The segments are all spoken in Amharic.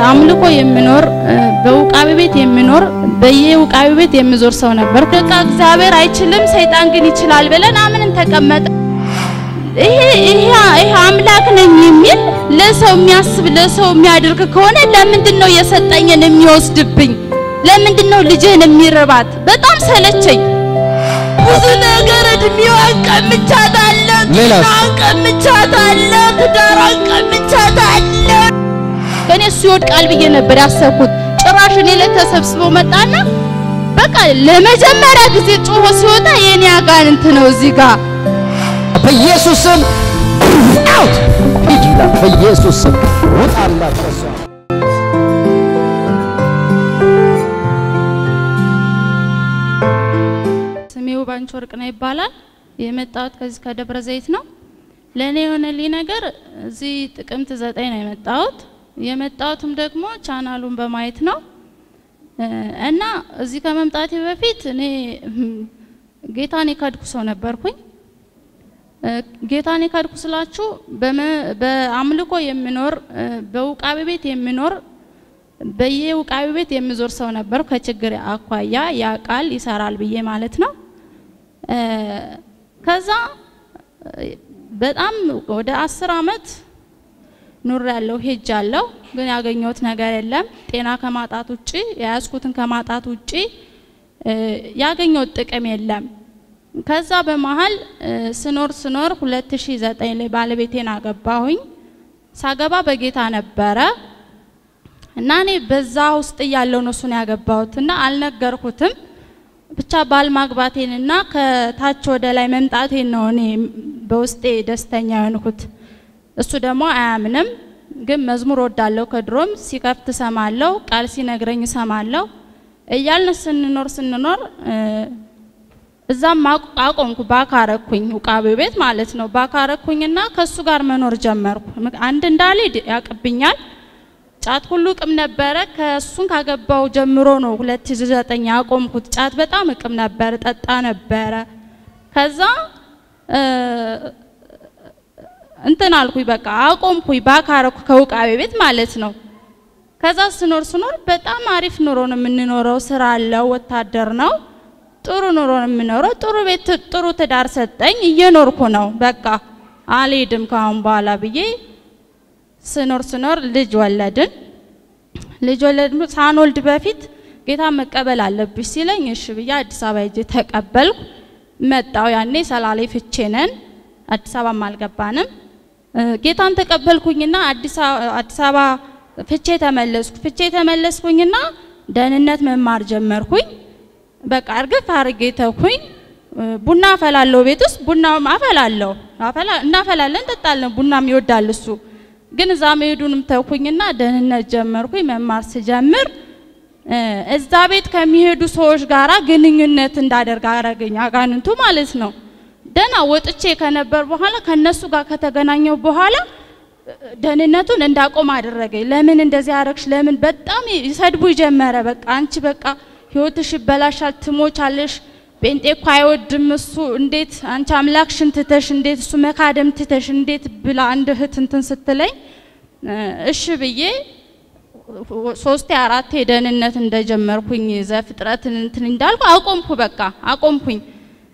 بعملو كي منور بوق عبيت يمنور بيه وق عبيت يمزور سونا بركة كأكسابير عيشلم سيدان كني خلال بلا نامن تكمل إيه عملك نيمين لا سومي أس لا سومي أدرك كونه لا من دنو يساتين ينميوس دبين لا من دنو لجين ميربات بتأم سهلة شيء وزنا قرد ميوك متشاد الله دارك متشاد الله دارك متشاد الله كان يسود قلبي ينبر يسكت تراشني لتسبسب ومتانا بقى لما جمر غزي طوه سوتا يني اغان انت نو زيغا بيسوسن اوت بيجيلا بيسوسن وات الله تسوا سميو بانچ ورقنا ይባላል የመጣው ከዚህ ከደብረ ዘይት ነው ለኔ የሆነልኝ ነገር እዚህ ጥቅምት 9 ነው የመጣው የመጣውም ደግሞ ቻናሉን በማየት ነው እና እዚህ ከመምጣቴ በፊት እኔ ጌታኔ ካድኩ ሰው ነበርኩኝ ጌታኔ ካድኩ ስላችሁ በአምልኮ የሚኖር በውቃቤ ቤት የሚኖር በየውቃቤ ቤት የሚዞር ሰው ነበር ከችግር አቋያ ያ ቃል ይሰራል ብዬ ማለት ነው ከዛ በጣም ወደ 10 አመት ኑር ያለው ሄጃለሁ ግን ያገኘሁት ነገር የለም ጤና ከማጣት ውጪ ያስኩትን ከማጣት ውጪ ያገኘሁት ጥቅም የለም ከዛ በመሃል ስኖር 2009 ላይ ባለቤቴን አገባሁኝ ሳገባ በጌታ ነበረ እና እኔ በዛ ውስጥ ያለው ነው ሱን ያገባሁትና አልነገርኩትም ብቻ ባልማግባቴንና ከታች ወደ ላይ መምጣቴን ነው እኔ በውስጤ ደስተኛ ሆንኩት እሱ ደሞ አያምንም ግን መዝሙር ወዳለው ከድሮም ሲከፍት ሰማለው ቃል ሲነግረኝ ሰማለው እያልን ስንኖር እዛም አቆንኩ ባካረኩኝ ኡቃቤ ቤት ማለት ነው ባካረኩኝና ከሱ ጋር መኖር ጀመርኩ አንድ እንዳለ ያቀብኛል ጫት ሁሉ ቅም ነበረ ከሱን ካገባው ጀምሮ ነው 2009 ያቆምኩት ጫት በጣም ቅም ነበረ ጠጣ ነበረ ከዛ እንተና አልኩኝ በቃ አቆምኩኝ ባካረኩ ከውቃቤ ቤት ማለት ነው ከዛ ስኖር በጣም አሪፍ ኑሮ ነው የምንኖረው ስራ አለው ወታደር ነው ጥሩ ኑሮ ነው የምንኖረው ጥሩ ቤት ጥሩ ትዳር ሰጠኝ እየኖርኩ ነው በቃ አልሄድም ካሁን በኋላ ብዬ ስኖር ልጅ ወለድን ሳንወልድ በፊት ጌታ መቀበል አለብሽ ሲለኝ እሺ ብዬ አዲስ አበባ ሄጄ ተቀበልኩ መጣው ያኔ ሰላሌ ፍቼነን አዲስ አበባ ማልገባንም ጌታን ተቀበልኩኝና አዲስ አበባ ፍቼ ተመለስኩኝና ደህንነት መማር ጀመርኩኝ በቃ እርግፍ አርጌ ተኩኝ ቡና አፈላለው ቤትስ ቡናው ማፈላለው እናፈላለን ተጣለን ቡናም ይወዳል እሱ ግን እዛ መሄዱንም ተኩኝና ደህንነት ጀመርኩኝ መማር ስጀምር እዛ ቤት ከሚሄዱ ሰዎች ጋራ ግንኙነት እንዳደርግ አረጋኛ አጋንንቱ ማለት ነው ደና ወጥቼ ከነበር በኋላ ከነሱ ጋር ከተገናኘው በኋላ ደንነቱን እንዳቆም አደረገኝ ለምን እንደዚህ አረክሽ ለምን በጣም ይሰድቡ ይጀመረ በቃ አንቺ በቃ ህይወትሽ በላሻል ትሞቻለሽ ጴንጤኮ አይወድም እሱ እንዴት አንቺ አምላክሽን ትተሽ እንዴት እሱ መካደም ትተሽ እንዴት ብላ አንድ ህት እንትን ስትለኝ እሺ ብዬ 3-4 ደንነት እንደጀመርኩኝ ዘፍጥረትን እንትን እንዳልኩ አቆምኩ በቃ አቆምኩኝ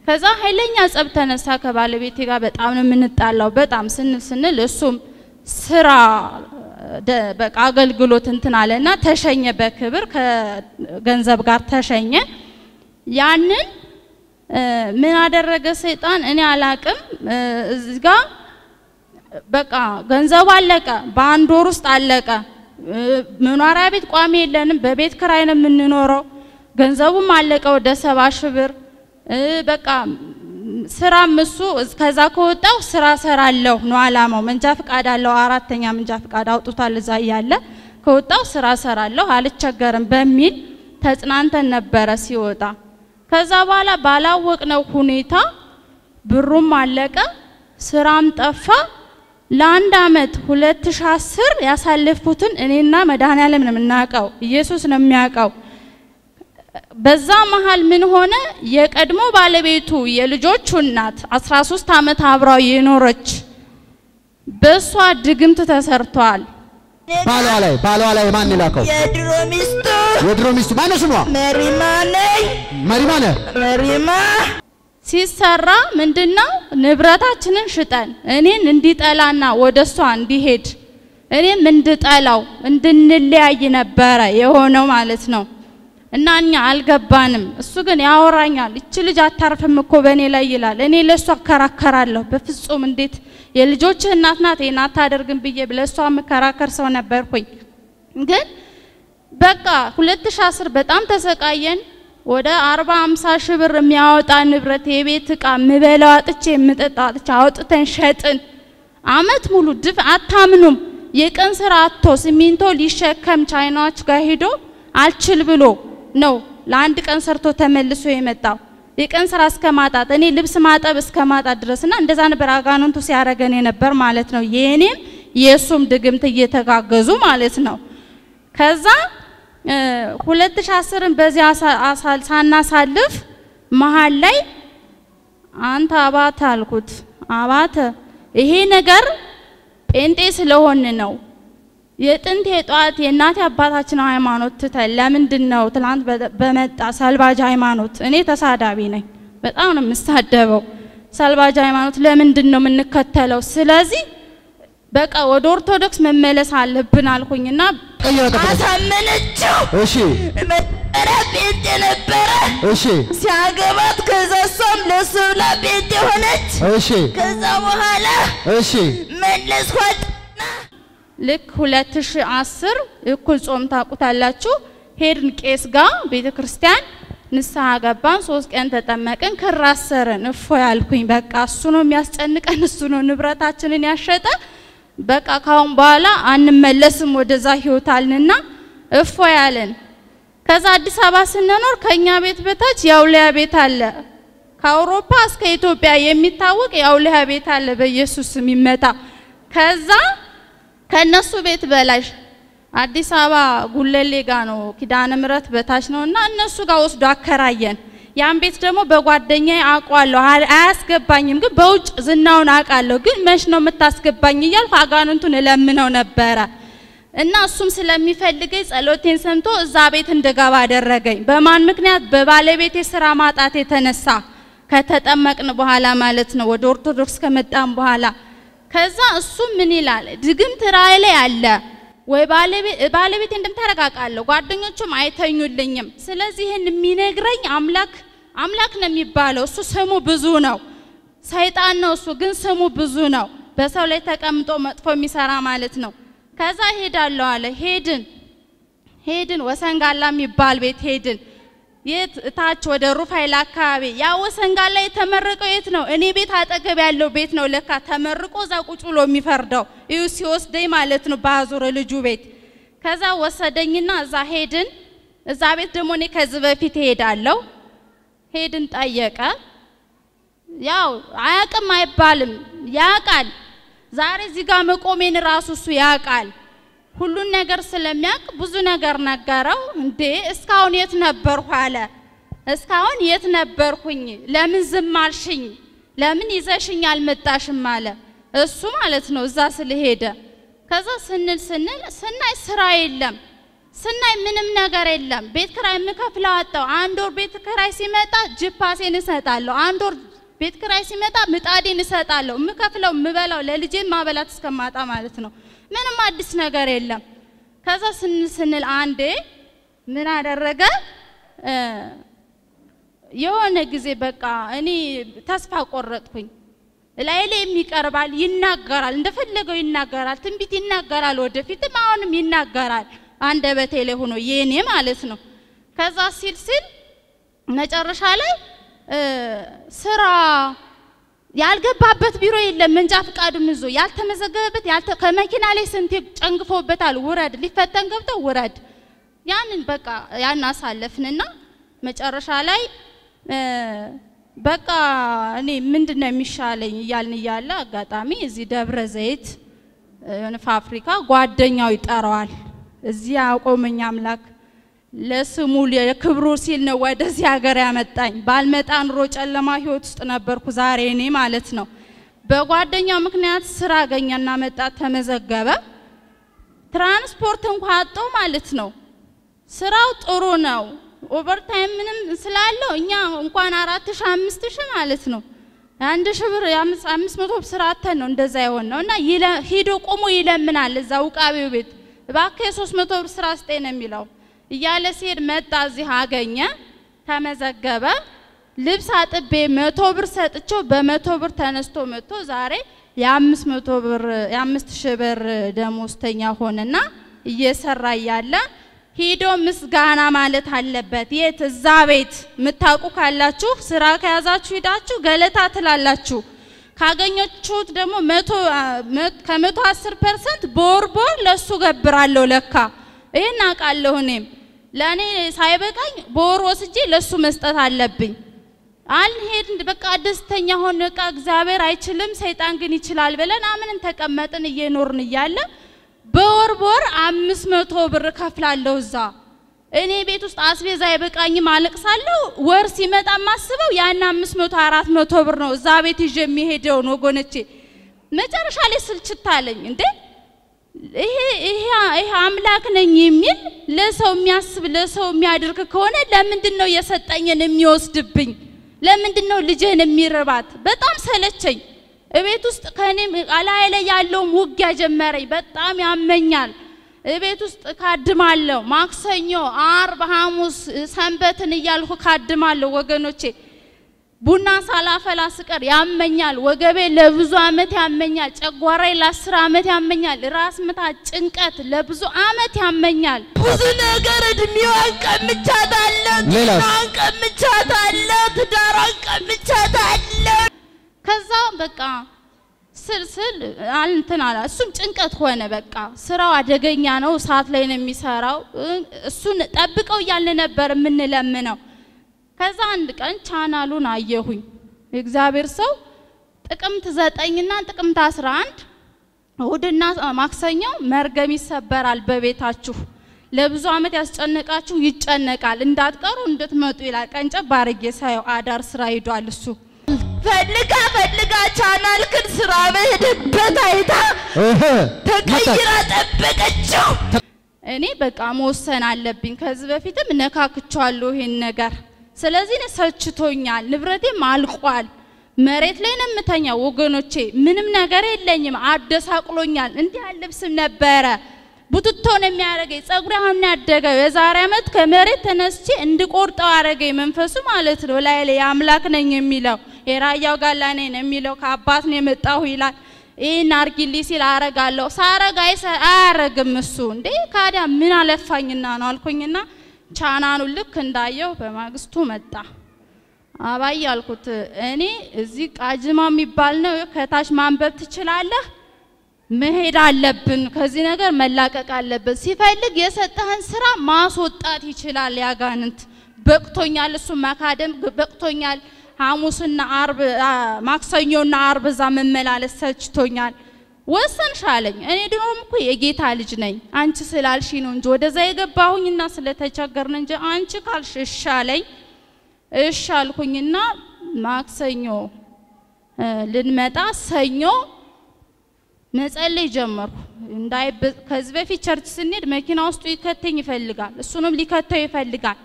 ከዛ ኃይለኛ ጸብ ተነሳ ከባለቤቴ ጋር በጣም ነው የምንጣላው በጣም ስንል እሱም ስራ በቃ አገልግሎት እንትን አለና ተሸኘ በክብር ከገንዘብ ጋር ተሸኘ ያንን ምን አደረገ ሰይጣን እኔ አላቅም እዚህ ጋር በቃ ገንዘብ አለቀ በአንድ ወር ውስጥ አለቀ መኖሪያ ቤት ቋሚ የለንም በቤት ክራይ ነው የምንኖረው ገንዘቡም አለቀ ወደ 70 ሺህ ብር በቃ ስራ ምሱ ከዛ ቆጣው ስራ ሰራለሁ ነው አላማው መንጃ ፍቃድ አለው 4ኛ መንጃ ፍቃድ አውጥቷል እዛ ያለ ቆጣው ስራ ሰራለሁ አልቸገረም በሚል ተጽናንተን ነበረ ሲወጣ ከዛ በኋላ ባላወቅነው ሁኔታ ብሩም አለቀ ስራም ጠፋ ለአንድ አመት 2010 ያሳለፍኩትን እኔና መድኃኒዓለም ነው እናቀው ኢየሱስ ነው የሚያቀው በዛ መሃል ምን ሆነ የቀድሞ ባለቤቱ የልጆቹ እናት 13 አመት አብራው የኖረች በሷ ድግምት ተሰርቷል بالو عليه بالو عليه ما نلاقو يدرو مستو ما نسمع مريمانه ሲሰራ ምንድነው ንብረታችንን ሽጠን እኔን እንዲጣላና ወደሷ እንዲሄድ እኔም እንድጣላው እንድንለያይ ነበር የሆነው ማለት ነው እና እኛ አልገባንም እሱ ግን ያወራኛል እቺ ልጅ አታርፍም እኮ በእኔ ላይ ይላል እኔ ለሷ አከራከራለሁ በፍጹም እንዴት የልጆች እናት ናት እናት አደርግም ብዬ ለሷ መከራከር ሰው ነበርኩኝ ግን በቃ 2010 በጣም ተሰቃየን ወደ 40-50 ሺህ ብር የሚያወጣ ንብረት የቤት ዕቃ ምበላው አጥቼ ምጠጣጥቼ አውጥተን ሸጥን አመት ሙሉ ድፍ አታምኑም የቀን ስራ አጥቶ ሲሚንቶ ሊሸከም ቻይናዎች ጋር ሄዶ አልችል ብሎ ነው ለአንድ ቀን ሰርቶ ተመልሶ የመጣው የቀን ስራ እስከማጣት እኔ ልብስ ማጠብ እስከማጣት ድረስና እንደዛ ነበር አጋኑንቱ ሲያረገን የነበር ማለት ነው የኔም የሱም ድግምት እየተጋገዙ ማለት ነው ከዛ 2010 በዚያ ሳናሳልፍ መሃል ላይ አንተ አባታ አልኩት አባታ ይሄ ነገር ጴንጤ ስለሆነ ነው የጥንት የጧት የናት አባታችን ሃይማኖት ተለምንድነው ትላንት በመጣ ሳልባጅ ሃይማኖት እኔ ተሳዳቢ ነኝ በጣም ነው የምሳደበው ሳልባጅ ሃይማኖት ለምንድነው የምንከተለው ስለዚህ በቃ ወደ ኦርቶዶክስ መመለስ አለብን አልኩኝና አሳመነችው እሺ ጴንጤ ነበረ እሺ ሲያገባት ከዛሷም ለሱላ ጴንጤ ሆነች እሺ ከዛ በኋላ እሺ መለስኳትና ልክ 2010 እኩል ጾም ታቁታላችሁ ሄድን ቄስ ጋር ቤተክርስቲያን ንስሐ ገባን 3 ቀን ተጠመቅን ክራሰረን እፎይ አልኩኝ በቃ እሱ ነው የሚያስጨንቀን እሱ ነው ንብረታችንን ያሸጠ በቃ ካሁን በኋላ አንመለስም ወደዛ ህይወታልንና እፎያለን ከዛ አዲስ አበባ ስንኖር ከኛ ቤት በታች ያውለያ ቤት አለ ከአውሮፓ እስከ ኢትዮጵያ የሚታወቅ ያውለያ ቤት አለ በኢየሱስ ስም ይመጣ ከዛ ከነሱ ቤት በላይ አዲስ አበባ ጉለሌ ጋር ነው ኪዳነ ምረት በታች ነውና እነሱ ጋር ወስዶ አከራየን ያን ቤት ደግሞ በጓደኛዬ አቋለሁ አያስገባኝም ግን በውጭ ዝናውን አቃለሁ ግን መሽ ነው መታስገባኝ ይላል አጋንንቱን ለምነው ነበር እና እሱም ስለሚፈልገኝ ጸሎቴን ሰምቶ እዛ ቤት እንደጋባ አደረገኝ በማን ምክንያት በባለቤቴ ስራ ማጣት የተነሳ ከተጠመቅን በኋላ ማለት ነው ወደ ኦርቶዶክስ ከመጣን በኋላ ከዛ እሱ ምን ይላል ድግምት ራይ ላይ አለ ወይ ባለቤት እንደምታረጋቃለሁ ጓደኞቹም አይተኙልኝም ስለዚህ ይሄን የሚነግረኝ አምላክ አምላክ ነው የሚባለው እሱ ስሙ ብዙ ነው ሰይጣን ነው እሱ ግን ስሙ ብዙ ነው በሰው ላይ ተቀምጦ መጥፎ የሚሰራ ማለት ነው ከዛ ሄዳለው አለ ሄድን ወሰንጋላ የሚባል ቤት ሄድን የት ታች ወደ ሩፋኤል አካባቢ ያ ወሰንጋላ የተመረቀው የት ነው እኔ ቤት አጠገብ ያለው ቤት ነው ለካ ተመርቆ ዛ ቁጭሎ የሚፈርደው እዩ ሲወስደኝ ማለት ነው ባዙረ ልጁ ቤት ከዛ ወሰደኝና እዛ ሄድን እዛ ቤት ደሞ እኔ ከዚህ በፊት ሄዳለው ሄድን ጠየቀ ያው አያቅም አይባልም ያቃል ዛሬ እዚህ ጋር መቆሜን ራሱ እሱ ያቃል ሁሉን ነገር ስለሚያቅ ብዙ ነገር ነገረው እንዴ እስካሁን የት ነበርኩ አለ እስካሁን የት ነበርኩኝ ለምን ዝም አልሽኝ ለምን ይዘሽኝ አልመጣሽም አለ እሱ ማለት ነው እዛ ስለሄደ ከዛ ስናይ ስራ የለም ስናይ ምንም ነገር የለም ቤት ክራይ መከፍለው አጣው አንድ ወር ቤት ክራይ ሲመጣ ጅፓሴን እሰጣለሁ አንድ ወር ቤት ክራይ ሲመጣ ምጣዴን እሰጣለሁ መከፍለው ምበላው ለልጄ ማበላት እስከማጣ ማለት ነው ምንም አዲስ ነገር የለም ከዛ ስንል አንዴ ምን አደረገ የሆነ ጊዜ በቃ እኔ ተስፋ ቆረጥኩኝ ላይሌ የሚቀርባል ይናገራል እንደፈለገው ይናገራል ትንቢት ይናገራል ወደፊትም አሁንም ይናገራል አንደበቴ ላይ ሆኖ የኔ ማለት ነው ከዛ ሲል መጨረሻ ላይ ስራ ያልገባበት ቢሮ የለም መንጃ ፍቃዱም ይዞ ያልተመዘገበበት ከመኪና ላይ ስንት ጨንግፎበታል ወረድ ሊፈተን ገብተው ወረድ ያንን በቃ ያን አሳለፍንና መጨረሻ ላይ በቃ እኔ ምንድነው የሚሻለኝ ይያልን ይያለ አጋጣሚ እዚህ ደብረ ዘይት ፋብሪካ ጓደኛው ይጠራዋል እዚህ አቆመኝ አምላክ ለስሙ ለክብሩ ሲል ነው ወደዚህ ሀገር ያመጣኝ ባልመጣን ሮ ጨለማ ህይወት ውስጥ ነበርኩ ዛሬ እኔ ማለት ነው በጓደኛው ምክንያት ስራ ገኛና መጣ ተመዘገበ ترانسپورت هم خاتو مالت نو سراغ اوروناو اوبر تایم منم سلالو اینجا امکان آرایش همیستش مالت نو اندش بر همیست مطب سرعت نون دزایون نه یلا هیروک امویلم منال زاوک آبی بید باقی سوس مطب سرعت نمیلاو یال سیر مد تازه هاگینه تمزگبه لباس هات به مطب سرعت چو به مطب تنستو مطب زاره یامس مطب یامستش بر دموستنیا خونه نه یه سر رایاله هیدو مسگانا مالت حل بدیه تزایت متاکو کالاتو سراغ ازاتوی داتو غلط اطلاعاتو کاغنیو چود دمو متو 10% بوربور لسوگ برالو لکا این نکالو نیم لانی سایب کن بوروسیجی لسو مست حل بی آن هیدن بکادستنیا هنر کاغذابه رایچلم سیتانگی چلال ولن آمین تکامتن یه نور نیاله بور آمیس متوبر کافلال لوزا اینی به تو استعصبی زایب کنی مالک سالو ورسی مت آماسب و یا نمیس متعارف متوبر نوزا به تجمیه دونو گنتی مترش حالی سلچت تالین ده ای عملاک نیمیل لسه میادر که کنه لمن دنیا یه ستانی نمیوست بین لمن دنیا لجه نمیرباد باتام سلچی ابیتوس کنیم علاوه یالو موجی جمهوری باتام یا منیال ابیتوس کادمالو ماکسینو آربهاموس سمت نیال خو کادمالو وگنوچه بنا سالافلاسکر یا منیال وگبه لبزو آمده یا منیال چگواره لسر آمده یا منیال راسم تا چنکت لبزو آمده یا منیال بزنه گرد میان کم چادالت نان کم چادالت داران کم چادالت كذا بقى سلسل على تنالا سمت إنك أتخونه بقى سراو عدقين يانا وساعات لين ميساراو سنة أبقى ويالي نبر من لمناو كذا عندك أن تشانالونا يهوي إكزابير سو تكم تزات أينا تكم تاسراند ود الناس ماكسينيو مرقمي سبر على ببيتاتشو لبزو عمت يسجنكاتشو يجنكال اندات كارو اندت متويلات كانت بارجيس هايو عدار سرايدو على السو فدلك چانال كن سرامه دبتايتا تغيرات ابقچو اني بقى موسن علبين كذب بفيتم نكاكچوالو هين ነገር ስለዚህ ነሰችቶኛል ንብረቴ ማልቋል መሬት ላይ ነምተኛ ወገኖቼ ምንም ነገር የለኝም አደሳቅሎኛል እንዴ አልብስም ነበር ቡትቶ ነሚያረገይ ጸጉራን ያደገ የዛሬ አመት ከመሬት ተነስቼ እንድቆርጣው አረገይ መንፈሱ ማለት ነው ላይ ላይ አምላክ ነኝ የሚለው የራያው ጋላኔ ነኝ የሚለው ከአባት ነው የመጣው ይላል ይሄን አርግልኝ ሲል አረጋለሁ ሳረጋይ ሳረግም እሱ እንዴ ካዲያ ምን አለፋኝና ነው አልኩኝና ቻናኑ ልክ እንዳየው በማግስቱ መጣ አባዬ አልኩት እኔ እዚህ ቃጅማ የሚባል ነው ከታች ማንበብ ትችላለህ መሄድ አለብን ከዚህ ነገር መላቀቅ አለብን ሲፈልግ የሰጣህን ስራ ማስወጣት ይችላል ያጋንንት በቅቶኛል እሱ ማካደም በቅቶኛል ሐሙስና አርብ ማክሰኞና አርብ ዘመመላለስ ሰጭቶኛል ወሰንሻለኝ እኔ ድሮም እኮ የጌታ ልጅ ነኝ አንቺ ስላልሽ ነው እንጂ ወደዛ የገባሁኝና ስለተቸገርን እንጂ አንቺ ካልሽ ሻለኝ እሻልኩኝና ማክሰኞ ልንመጣ ሰኞ نزلي جمر، دايب كذبة في شرط سنير ما كنا أستوي كتيني فلقال، السنوم لي كتيني فلقال،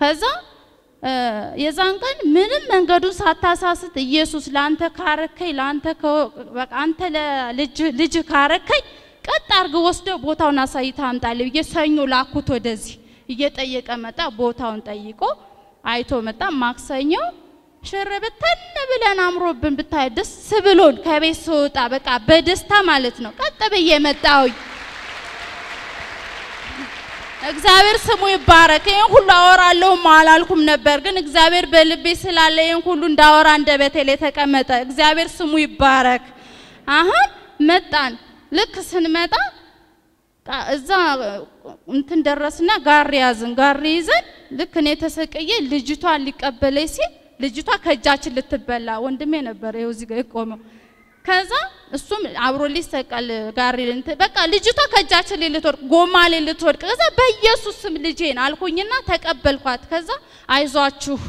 كذا يزانكن من قدوس حتى ساسة يسوع لانت كاركي لانت كأنت لج كاركي كتارجو وسط بوتاو ناسي ثام تعلم يسوعني ولا كتو دزي يتأيك أمتا بوتاو تأيكو عيتو متا ماكسينيو شربتن نبلا نام روبن بتاعي دس سبلون كابي صوت عبك عبدس تمالتنا كتبي يمتاوي إخبار سمو يبارك يوم كل أورا لو مالكم نبرجن إخبار بالبيس لاليوم كلون داورا ندبت ليتها كمتا إخبار سمو يبارك متان لك سن متا إذا نتدرسنا غاريزن لك نتسكية لجتوا لك أبليسي لجيتو كجاش اللي تبلا وندمينا بريو زيجا يقوموا كذا السوم عبروليس كالجاري انت بقى لجيتو كجاش اللي تور قوما اللي تور كذا بيسوس ملجين على كونينا تقبل قات كذا عايزوا تشوف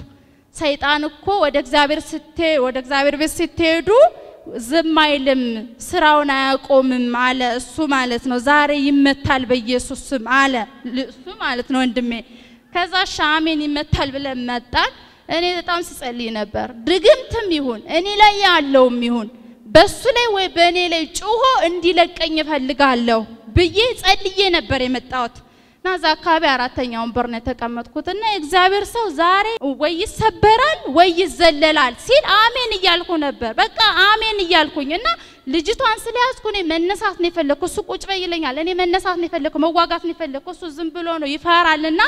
سيد أنا كوا ودك زابير ستة ودك زابير بستة دو زمايلم سراونا قومم على السو مالتنا زاري يمتال بيسوس سم على السو مالتنا وندمي كذا شامين يمتال بلا متال اني بتام سصلي نبر دغمتم يهون اني لا يالوم يهون بس ላይ ወይ በኔ ላይ ጮሆ እንዲለቀኝ ፈልጋለሁ ብዬ ጸልዬ ነበር የመጣሁት እና ዛካቢ አራተኛውን በርነ ተቀመጥኩት እና እግዚአብሔር ሰው ዛሬ ወይ ይሰበራል ወይ ይዘለላል ሲል አሜን ይያልኩ ነበር በቃ አሜን ይያልኩኝ እና ልጅቷን ስለያዝኩ እኔ መነሳት ነው የፈለኩት እሱ ቁጭ በይለኛል እኔ መነሳት ነው የፈለኩት መዋጋት ነው የፈለኩት እሱ ዝም ብሎ ነው ይፈራልና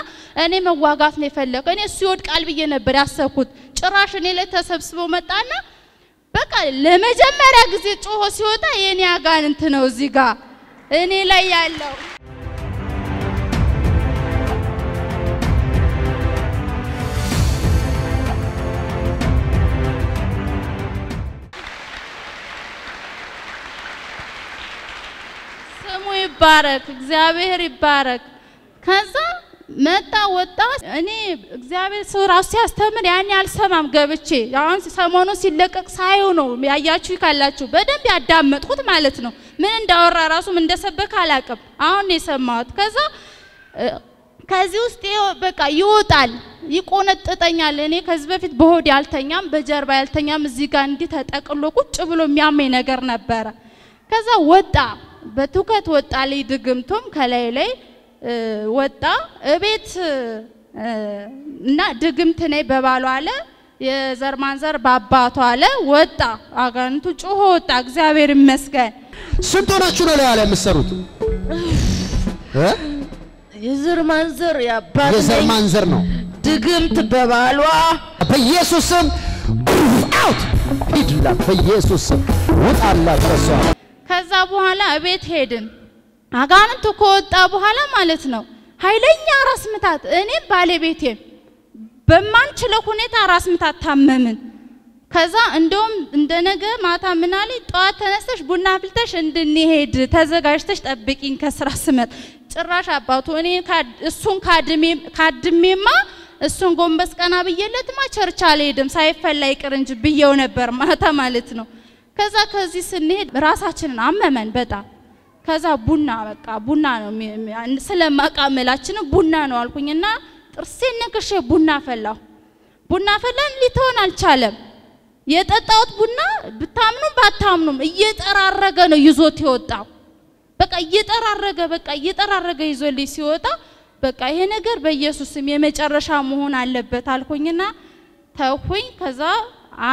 እኔ መዋጋት ነው የፈለኩት እኔ እሱ ይወድቃል ብዬ ነበር ያሰብኩት ጭራሽ እኔ ለተሰብስቦ መጣና በቃ ለመጀመሪያ ጊዜ ጮሆ ሲወጣ የኔ አጋንንት ነው እዚህ ጋር እኔ ላይ ያለው ስሙ ይባረክ እግዚአብሔር ይባረክ ከዛ መጣ ወጣ እኔ እግዚአብሔር ሰው ራሱ ያስተምር ያን ያልሰማም ገብቼ አሁን ሰሞኑ ሲለቀቅ ሳይው ነው ያያችሁ ካላችሁ በደንብ ያዳመጥኩት ማለት ነው ምን እንዳወራ ራሱ ምን እንደሰበከ አላቀብ አሁን ነው የሰማሁት ከዛ ከዚህ ውስጥ በቃ ይወጣል ይቆነጥጠኛል እኔ ከዚህ በፊት በሆድ ያልተኛም በጀርባ ያልተኛም እዚህ ጋር እንዲ ተጠቅሎ ቁጭ ብሎ የሚያመኝ ነገር ነበር ከዛ ወጣ በትውከት ወጣ ላይ ድግምቶም ከላይ ላይ ወጣ እቤት እና ድግምት ነይ በባሉ አለ የዘርማንዘር ባባቷ አለ ወጣ አጋንንቱ ጮሆ ወጣ እግዚአብሔር ይመስገን ስንት ሆናችሁ ነው ያለ መስሩት እ የዘርማንዘር ያባባ የዘርማንዘር ነው ድግምት በባሏ በኢየሱስም አውት ይድላ በኢየሱስም ወጣላ ተሰዋ ከዛ በኋላ እቤት ሄድን አጋንንቱ ከወጣ በኋላ ማለት ነው ኃይለኛ ራስ ምታት እኔም ባለቤቴ በማንችለው ሁኔታ ራስ ምታት ታመምን ከዛ እንደውም እንደነገ ማታ ምናሊ ጧት ተነስተሽ ቡና አፍልተሽ እንድንሄድ ተዘጋጅተሽ ጠብቂኝ ከስራ ስመት ጭራሽ አባቱ እኔ እሱን ካድሜማ እሱን ጎንበስ ቀና ብየለትማ ቸርች አልሄድም ሳይፈላ ይቅር እንጂ ብየው ነበር ማታ ማለት ነው ከዛ ከዚህ ስንሄድ ራሳችንን አመመን በጣም ከዛ ቡና በቃ ቡና ነው ስለማቃመላችን ቡና ነው አልኩኝና ጥርሴን ንክሼ ቡና ፈላን ሊተውን አልቻለም የጠጣውት ቡና ብታምኑ ባታምኑም እየጠራረገ ነው ይዞት ይወጣው በቃ እየጠራረገ ይዞልኝ ሲወጣ በቃ ይሄ ነገር በኢየሱስ ስም የመጨረሻ መሆን አለበት አልኩኝና ተውኩኝ ከዛ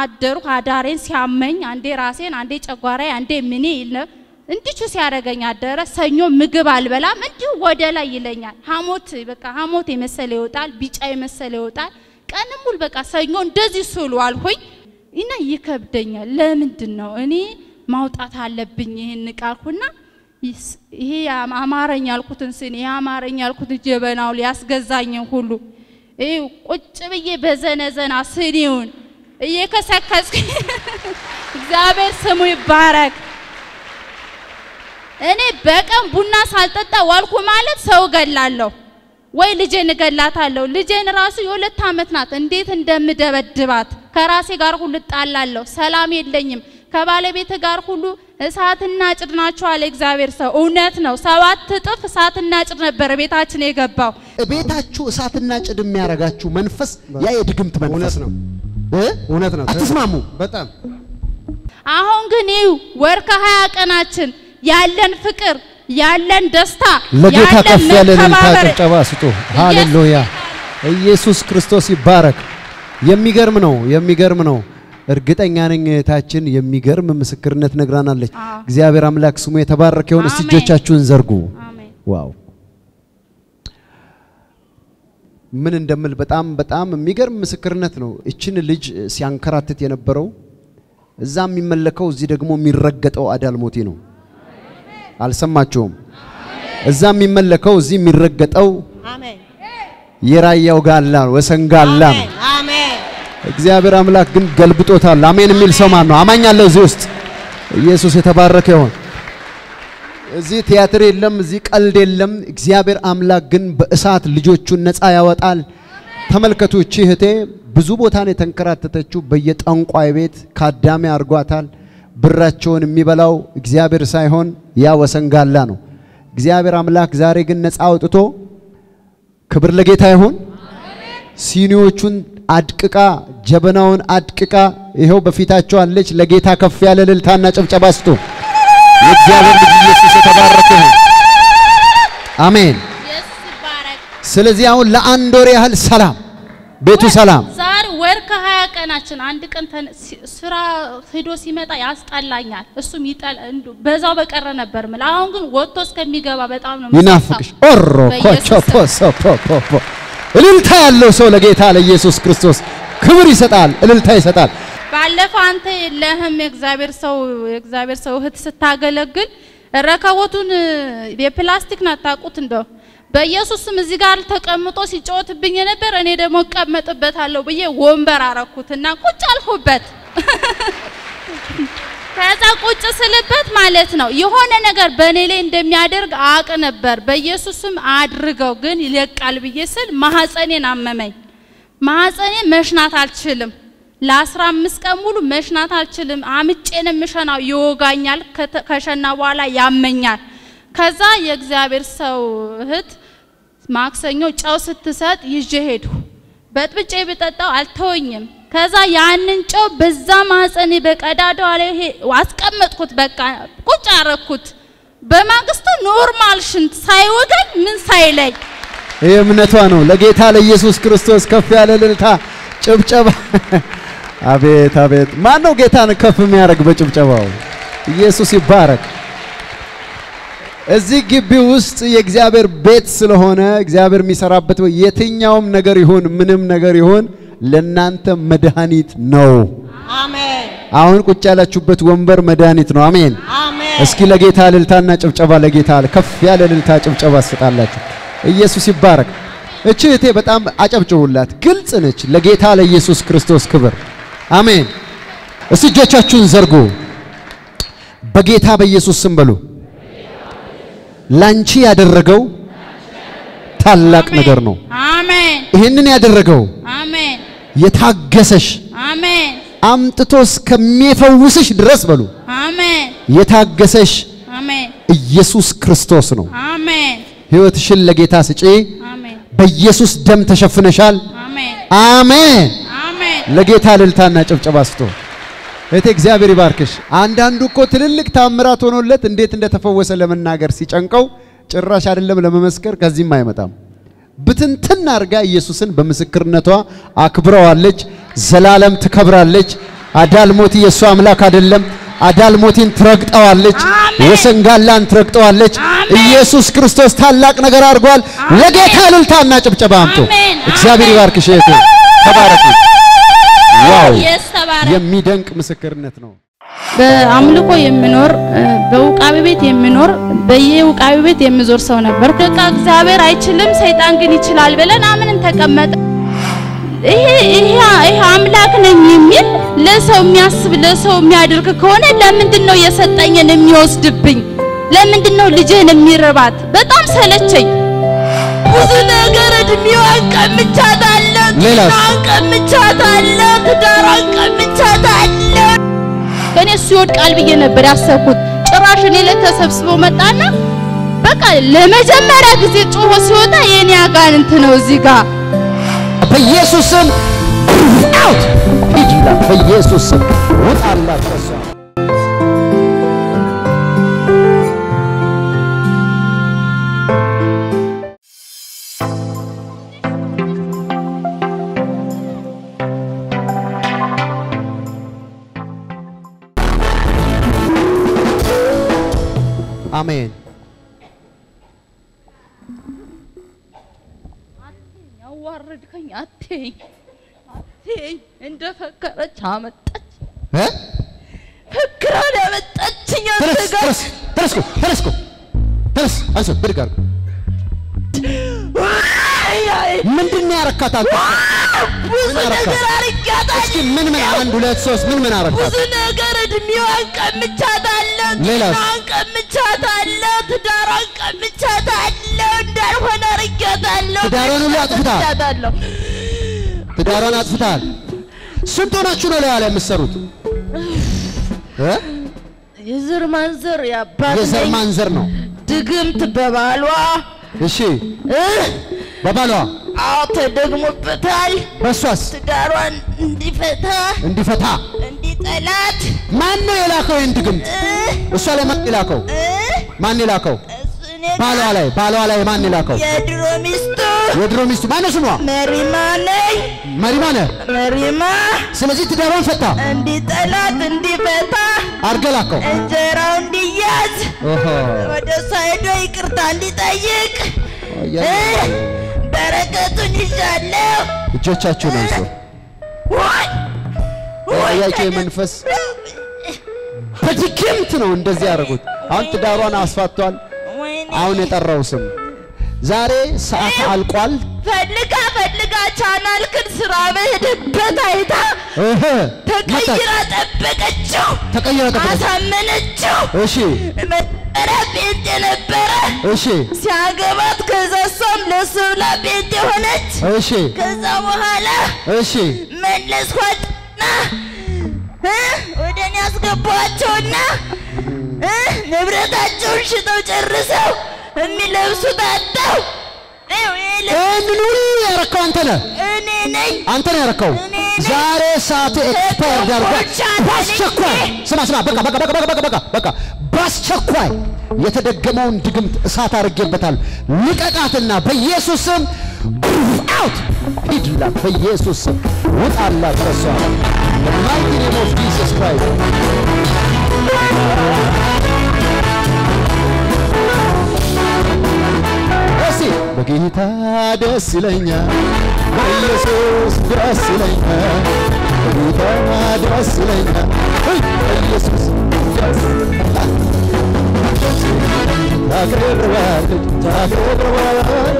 አደሩ አዳሬን ሲያመኝ አንዴ ራሴን አንዴ ጨጓራዬ አንዴ ምን ይልነው እንዲቹ ሲያረጋኝ አደረ ሰኞ ምግብ አልበላም እንዲው ወደ ላይ ይለኛል ሐሞት በቃ ሐሞት የመሰለ ይወጣል ቢጫ የመሰለ ይወጣል ቀንም ሁሉ በቃ ሰኞ እንደዚህ ስሉ አልኩኝ እና ይከብደኛል ለምንድን ነው እኔ ማውጣት አለብኝ ይሄን ቃልኩና ይሄ አማረኛ አልኩትን ስኔ ያማረኛ አልኩት ጀበናው ሊያስገዛኝ ሁሉ እይ ቁጭ ብዬ በዘነዘና ስኔውን እየከሰከስኩኝ እግዚአብሔር ስሙ ይባረክ እኔ በቀን ቡና ሳልጠጣ ዋልኩ ማለት ሰው ገላለሁ ወይ ልጄን ገላታለሁ ልጄን ራሱ የ2 አመት ናት እንዴት እንደምደበድባት ከራሴ ጋር ሁሉ ጣላለሁ ሰላም የለኝም ከባለቤት ጋር ሁሉ እሳትና ጭድናቸው አለ እግዚአብሔር ሰው እውነት ነው 7 ጥፍ እሳትና ጭድ ነበር ቤታችን የገባው ቤታችሁ እሳትና ጭድ የሚያረጋችሁ መንፈስ ያ የድግምት መንፈስ ነው እውነት ነው አትስማሙ በጣም አሁን ግን ይው ወር ከ20 ቀናችን ያለን ፍቅር ያለን ደስታ ያለን መከባበር ተባስቶ ሃሌሉያ ኢየሱስ ክርስቶስ ይባረክ የሚገርም ነው እርግጠኛ ነኝ ታችን የሚገርም ምስክርነት ነግራናለች እግዚአብሔር አምላክ ስሙ የተባረከ ይሁን እስቲ እጆቻችሁን ዘርጉ አሜን ዋው ምን እንደምል በጣም የሚገርም ምስክርነት ነው እቺን ልጅ ሲያንከራትት የነበረው እዛም የሚመለከው እዚ ደግሞ የሚረገጠው አዳልሞቴ ነው አልሰማችሁም እዛም የሚመለከው እዚህ የሚረገጠው አሜን የራያው ጋላ ወሰንጋላ አሜን እግዚአብሔር አምላክ ግን ገልብጦታል አሜን የሚል ሰማን ነው አማኛለሁ እዚህ ውስጥ ኢየሱስ የተባረከ ይሁን እዚህ ቲያትር የለም እዚህ ቀልድ የለም እግዚአብሔር አምላክ ግን በእሳት ልጆቹን ነፃ ያወጣል ተመልከቱ እቺ ህቴ ብዙ ቦታን የተንከራተተችው በየጠንቋይ ቤት ካዳሚ አርጓታል براتشون ميبلاو اكزيابير سايهون يا وسنغال لانو اكزيابير عملاك زاريق الناس عاوتو كبر لغيت هايهون سينيوشون عدككا جبناون عدككا يهو بفيتاتشو الليش لغيتها كفيالة للتانا جبجباستو اكزيابير لغي يسوس تباركيهون آمين سلزيهون لأندوري هل سلام بيتو سلام وركها كأنشان عندك أنت سرعة هدوسي متى يعست الله يعني السميت عنده بزابك أرنا برمل عاونكم واتوس كم يجوا بتعاملون ينافقش أرّو كشة بس بس الالتحال لو سولك الالتحال يسوع كريستوس كبري ستال الالتحال ستال بعلف أنت اللهم إخبار سو هتستعجلك الركواتون ببلاستيك نتاقوتن ده بيسوس مزيجار تكملتوش جوات بيننا براني دمو كملت بتهالو بيه ومبرارا كوتنا كوتشال حبت هذا كوتشس لبت مالتنا يهونا نجار بنيلين دميادرق عاق نبر بيسوسم عدرقوجن يلك قلبي يسل مهزاني ناممي مهزاني مشنات عالشلم لاسرام مسكمولو مشنات عالشلم عميت أنا مشان يوغا نيال كشنا ولا يامنيال كذا يجزاير سوهت ماكسينو جوست سات يجهدو بتبجي بتتو ألتونيم كذا يانن جو بزمان سني بك أدادو عليه واسكمت كت بك كتجار كت بماكستو نورمال شنت سايوجا من سايلي إيه منتوانو لقيت على يسوع كريستوس كفي على للتا جب جب أبيت أبيت ما نوجت أنا كفي ميارك بجب جباو يسوع يبارك أزيك بيوست يجزابر بيت سلهونا يجزابر مسرابته يتنياهم نجاريهون منهم نجاريهون لنانته مدهانيت نو. آمين. أهون كتشالا شبت ومبر مدهانيت نو آمين. آمين. أسكيلا جيت على التانة شبشبا لجيت على كفيا للتانة شبشبا سكالات. يسوع يبارك. أشيء تبت أم أجاب جولات كل سنة لجيت على يسوع كريستوس كبر. آمين. أسيجتشا شون زرقو. بجيتها بيسوع سمبلو. لانشي هذا الرجو تلك نجرنو. آمين. هنني هذا الرجو. آمين. يتحجسش. آمين. أم تتوس كمية فوسش درس بلو. آمين. يتحجسش. آمين. يسوع كريستوس نو. آمين. هو تشيل لقيتاسج إيه؟ آمين. بيسوع دم تشفنا شال. آمين. آمين. آمين. لقيتها للتانة شباستو. هذا إخبار باركش. عندنا دكتور تللك تامراتون ولا تنديتند تفوّس اللي من ناقر سيج أنكو ترى شارل اللي من مسكر كزيم ما يمتام. بتنتن نرجع يسوعن بمسكرنا توا أكبر علج زلالم تكبر علج أدال موتي يسوع ملاك علم أدال موتين ترقت علج وسنجالان ترقت علج يسوع كريستوس ثالك نجار قال لقيت هالو ثان نجب جبامتو. إخبار باركش هذا. تبارك. واو يميدنك مسكرنتنا በአምልኮ የሚኖር በውቃቤ ቤት የሚኖር በየውቃቤ ቤት የሚዞር ሰው ነበር ከካ እግዚአብሔር አይችልም ሰይጣን ግን ይችላል ብለን አምነን ተቀመጠ ይሄ አምላክ ነኝ የሚል ለሰው የሚያስብ ለሰው የሚያደርግ ከሆነ ለምንድነው የሰጠኝን የሚወስድብኝ ለምንድነው ልጄን የሚረባት በጣም ሰለቸኝ ብዙ ነገር እድሜው አቀምቻታለሁ አቀምቻታለሁ ተዳራቀምቻታለሁ ከኔ ሲወድ ቃል ብዬ ነበር ያሰብኩት ጭራሽ እኔ ለተሰብስቦ መጣና በቃ ለመጀመሪያ ጊዜ ጮሆ ሲወጣ የኔ አጋንንት ነው እዚህ ጋር በኢየሱስ ስም አውት ይችላል በኢየሱስ ስም ወጣላት ተሰ آمين. يا ورد كني أتين أتين إنت فكرت شامت ها؟ فكرت أنا أتين يا سكر ترسكو ترسكو ترس أنسو برجع من دنيا ركعتها من دنيا ركعتها إيش من عند بلاد سوس من ركعتها بزنا قرد ميوانك متشادا ليلا تدارون لا تفتح سنتونا شنو لا لا مسروت ها يزر منظر يا بابا يزر منظر نو دقمت ببالوا إيشي ببالوا أعطي دقم بتاعي بسوس تدارون اندي فتا اندي فتا اندي تلات من يلاكو اندقمت وصلي من يلاكو من يلاكو بالو علي من يلاكو يدرو ميستو من اسمه مريماني مريما سمجي تدارون فتا اندي تلات اندي فتا أرجلكو. أنجراون دياز. وده سايدو يكرتان دي تايك. بركة نشانه. جوتشا تشونسو. واي. واي كي منفس. بدي كم تنون دزياركوت. أنت داروان أسفاتوان. أوني تروسم. زاري ساعة القول. فدلكا شانال كنسرابه دبتايتا. تغيرت أبكتشو. تغيرت أبكتشو. أسمنتشو. إيشي. ربيت نبرة. إيشي. سياقبات كذا سملسولا بيتي هنت. إيشي. كذا مهلا. إيشي. من لسخوتنا. ها؟ ودني أسكبواتشونا. ها؟ نبرتاتشون شتو جرسو. أمي لبسوتاتو. إيه نوري يا ركوا أنتنا. أنتنا يا ركوا. زاري ساعتي إكسبير درجة. بس شقوي. سما بقى. بس شقوي. يتدقمون دقمت ساعتها رجيب بطل. لقاقاتنا بيسوس. أوت. إدلا بيسوس. وطع الله برسول. The mighty name of Jesus Christ. بقيتها دس لينا بيسوس دس لينا بقيتها دس لينا بيسوس دس تاكل والد تاكل والد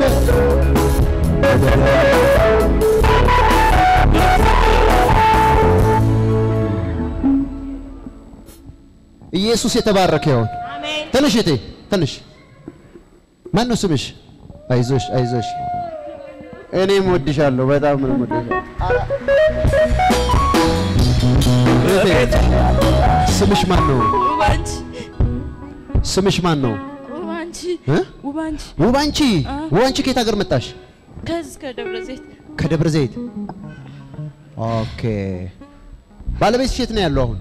يسوس يتبارك يا آمين تنشتي تنش ما نسمش አይዞሽ አይዞሽ እኔም ወድሻለሁ በጣም ነው ወድሻለሁ ስምሽ ማን ነው ውባንቺ ስምሽ ማን ነው ውባንቺ ውባንቺ ውባንቺ ውባንቺ ከየት ሀገር መጣሽ ከደብረ ዘይት ኦኬ ባለቤትሽ የት ነው ያለው አሁን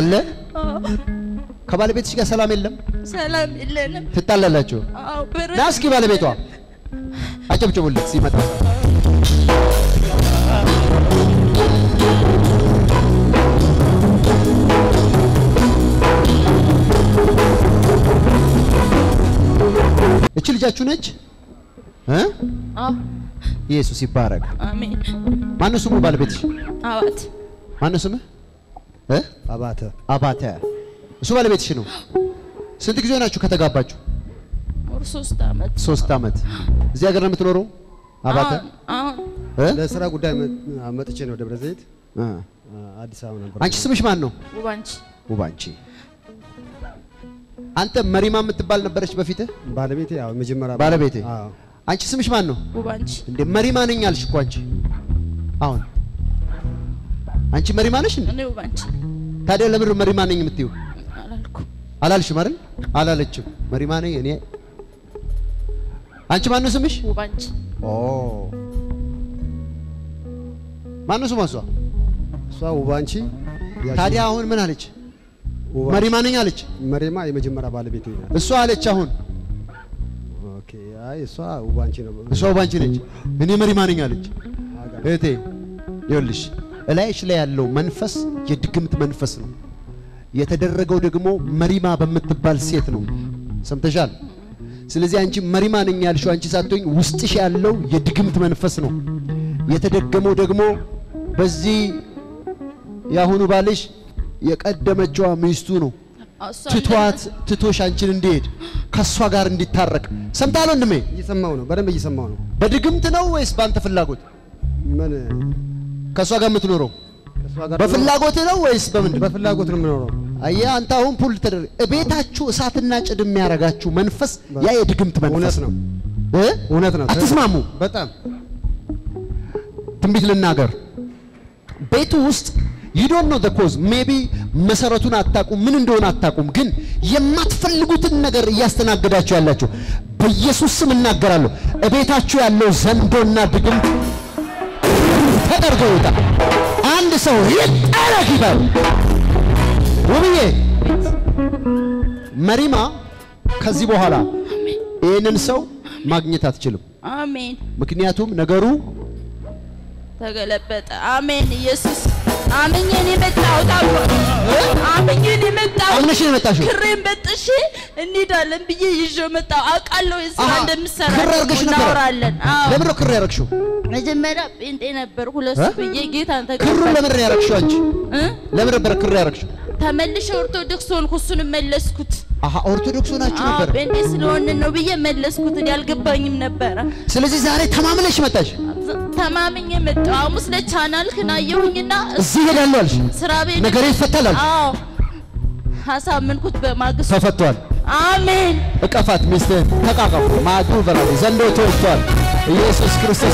አለ ከባለቤትሽ ጋር ሰላም የለም ሰላም የለም ትጣላላችሁ አው ናስኪ ባለቤቷ አጨብጭቡልኝ ሲመጣ እቺ ልጃችሁ ነች እ አው ኢየሱስ ይባረክ አሜን ማነው ስሙ ባለቤትሽ አባት ማነው ስሙ እ አባታ አባታ እሱ ባለቤትሽ ነው ስንት ጊዜ ሆናችሁ ከተጋባችሁ? ወር 3 አመት 3 አመት እዚህ ሀገር ነው የምትኖሩ? አባታ አዎ ለሥራ ጉዳይ መጥቼ ነው ደብረ ዘይት አዲስ አበባ ነበር አንቺ ስምሽ ማን ነው? ውባንቺ ውባንቺ አንተ መሪማ የምትባል ነበርሽ በፊት? ባለቤቴ ያው መጀመሪያ ባለቤቴ አዎ አንቺ ስምሽ ማን ነው? ውባንቺ እንዴ መሪማ ነኝ አልሽ እኮ አንቺ አሁን አንቺ መሪማ ነሽ እንዴ? እኔ ውባንቺ ታዲያ ለምን መሪማ ነኝ የምትይው? አላልሽ ማረን አላለችም መሪማ ነኝ እኔ አንቺ ማን ነው ስምሽ ውባንቺ ኦ ማን ነው ስሟ እሷ ውባንቺ ታዲያ አሁን ምን አለች መሪማ ነኝ አለች መሪማ የመጀመሪያ ባለቤቴ ነው እሷ አለች አሁን ኦኬ አይ እሷ ውባንቺ ነው እሷ ውባንቺ ነች እኔ መሪማ ነኝ አለች እቴ ይልሽ እላይሽ ላይ ያለው መንፈስ የድግምት መንፈስ ነው የተደረገው ደግሞ መሪማ በመትባል ሴት ነው ሰምተሻል ስለዚህ አንቺ መሪማ ነኝ ያልሽው አንቺ ሳትሆኝ ውስጥሽ ያለው የድግምት መንፈስ ነው የተደገመው ደግሞ በዚህ ያሁኑ ባልሽ የቀደመችው ሚስቱ ነው ትቷት ትቶሽ አንቺን እንዲሄድ ከሷ ጋር እንዲታረቅ ሰምታለሁ እንዴ እየሰማው ነው በደንብ እየሰማው ነው በድግምት ነው ወይስ ባንተ ፍላጎት ምን ከሷ ጋር የምትኖረው በፍላጎት ነው ወይስ በምንድን በፍላጎት ነው የምኖረው አያ አንተ አሁን ፑል ተደረ እቤታችሁ እሳትና ጭድ የሚያረጋችሁ መንፈስ ያ የድግምት መንፈስ ነው እ እውነት ነው አትስማሙ በጣም ትንቢት ልናገር ቤቱ ውስጥ You don't know the cause. Maybe Masaratun Atakum, Minindon Atakum, Gin, Yamat Falgut Nagar, Yastana Gadachacho, but Yesusum Nagaralo, Abetachualo, Zandon Nabigum, Peter Gota, and so yet Arakiba Marima Kazibohara, Ain and so Magnetat Chilum. Amen. Makiniatum Nagaru. Amen, Jesus. Amen, you met out. Amen, you met out.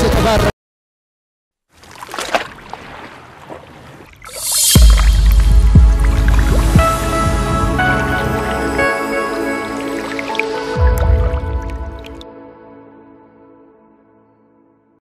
Amen.